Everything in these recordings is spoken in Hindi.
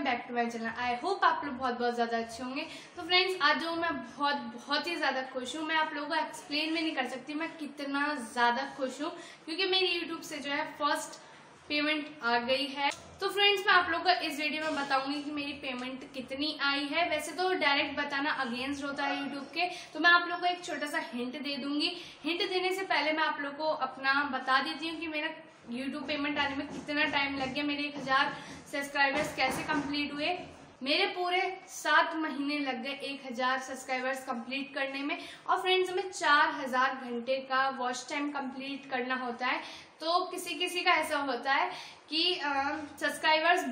Welcome back to my channel. I hope आप लोग बहुत बहुत ज़्यादा अच्छे होंगे। तो फ्रेंड्स आज जो मैं बहुत ही ज़्यादा खुश हूँ, मैं आप लोगों को एक्सप्लेन भी नहीं कर सकती मैं कितना ज़्यादा खुश हूँ, क्योंकि मेरी यूट्यूब से जो है फर्स्ट पेमेंट आ गई है। तो फ्रेंड्स मैं आप लोगों को इस वीडियो में बताऊंगी कि मेरी पेमेंट कितनी आई है। वैसे तो डायरेक्ट बताना अगेंस्ट होता है यूट्यूब के, तो मैं आप लोगों को एक छोटा सा हिंट दे दूंगी। हिंट देने से पहले मैं आप लोगों को अपना बता देती हूँ कि मेरा यूट्यूब पेमेंट आने में कितना टाइम लग गया, मेरे 1000 सब्सक्राइबर्स कैसे कंप्लीट हुए। मेरे पूरे 7 महीने लग गए 1000 सब्सक्राइबर्स कंप्लीट करने में। और फ्रेंड्स हमें 4000 घंटे का वॉच टाइम कंप्लीट करना होता है। तो किसी का ऐसा होता है कि सब्सक्राइबर्स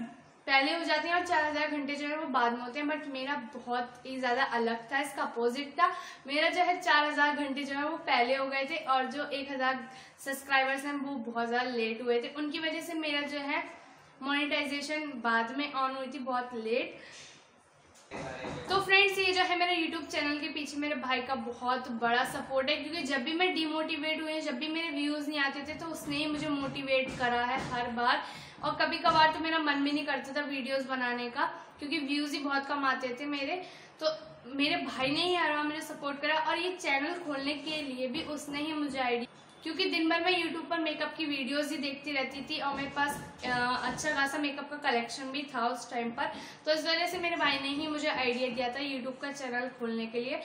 पहले हो जाते हैं और 4000 घंटे जो है वो बाद में होते हैं, बट मेरा बहुत ही ज़्यादा अलग था, इसका अपोजिट था। मेरा जो है 4000 घंटे जो है वो पहले हो गए थे और जो 1000 सब्सक्राइबर्स हैं वो बहुत ज़्यादा लेट हुए थे। उनकी वजह से मेरा जो है मोनेटाइजेशन बाद में ऑन हुई थी, बहुत लेट। तो फ्रेंड्स ये जो है मेरे यूट्यूब चैनल के पीछे मेरे भाई का बहुत बड़ा सपोर्ट है, क्योंकि जब भी मैं डिमोटिवेट हुई, जब भी मेरे व्यूज़ नहीं आते थे, तो उसने ही मुझे मोटिवेट करा है हर बार। और कभी कभार तो मेरा मन भी नहीं करता था वीडियोस बनाने का, क्योंकि व्यूज़ ही बहुत कम आते थे मेरे। तो मेरे भाई ने ही हर बार मुझे सपोर्ट करा, और ये चैनल खोलने के लिए भी उसने ही मुझे आइडिया, क्योंकि दिन भर मैं YouTube पर मेकअप की वीडियोस ही देखती रहती थी और मेरे पास अच्छा खासा मेकअप का कलेक्शन भी था उस टाइम पर। तो इस वजह से मेरे भाई ने ही मुझे आइडिया दिया था YouTube का चैनल खोलने के लिए।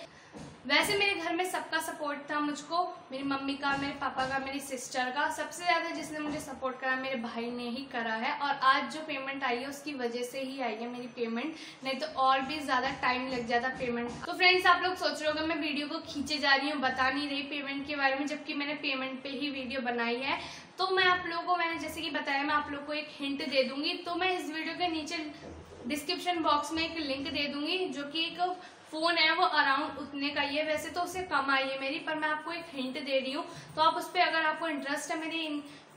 वैसे मेरे घर में सबका सपोर्ट था मुझको, मेरी मम्मी का, मेरे पापा का, मेरी सिस्टर का। सबसे ज़्यादा जिसने मुझे सपोर्ट करा मेरे भाई ने ही करा है, और आज जो पेमेंट आई है उसकी वजह से ही आई है मेरी पेमेंट, नहीं तो और भी ज़्यादा टाइम लग जाता पेमेंट। तो फ्रेंड्स आप लोग सोच रहे होंगे मैं वीडियो को खींचे जा रही हूँ, बता नहीं रही पेमेंट के बारे में, जबकि मैंने पेमेंट पर ही वीडियो बनाई है। तो मैं आप लोगों को, मैंने जैसे कि बताया, मैं आप लोग को एक हिंट दे दूँगी। तो मैं इस वीडियो के नीचे डिस्क्रिप्शन बॉक्स में एक लिंक दे दूंगी, जो कि एक फ़ोन है वो अराउंड उतने का ही है। वैसे तो उससे कम आई है मेरी, पर मैं आपको एक हिंट दे रही हूँ। तो आप उस पर, अगर आपको इंटरेस्ट है मेरी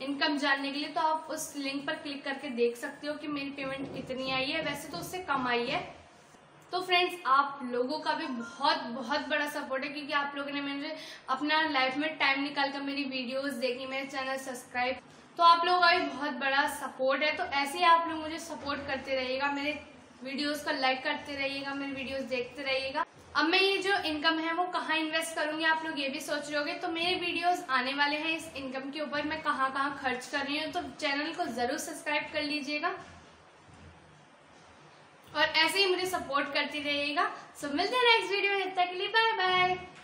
इनकम जानने के लिए, तो आप उस लिंक पर क्लिक करके देख सकते हो कि मेरी पेमेंट कितनी आई है। वैसे तो उससे कम आई है। तो फ्रेंड्स आप लोगों का भी बहुत बड़ा सपोर्ट है, क्योंकि आप लोगों ने मुझे अपना लाइफ में टाइम निकाल कर मेरी वीडियोस देखी, मेरे चैनल सब्सक्राइब। तो आप लोगों का भी बहुत बड़ा सपोर्ट है। तो ऐसे ही आप लोग मुझे सपोर्ट करते रहिएगा, मेरे वीडियोस को लाइक करते रहिएगा, मेरे वीडियोस देखते रहिएगा। अब मैं ये जो इनकम है वो कहाँ इन्वेस्ट करूँगी, आप लोग ये भी सोच रहे होंगे। तो मेरे वीडियोस आने वाले हैं, इस इनकम के ऊपर मैं कहाँ कहाँ खर्च कर रही हूँ। तो चैनल को ज़रूर सब्सक्राइब कर लीजिएगा और ऐसे ही मुझे सपोर्ट करती रहिएगा। सो मिलते हैं नेक्स्ट वीडियो में, तब तक के लिए बाय बाय।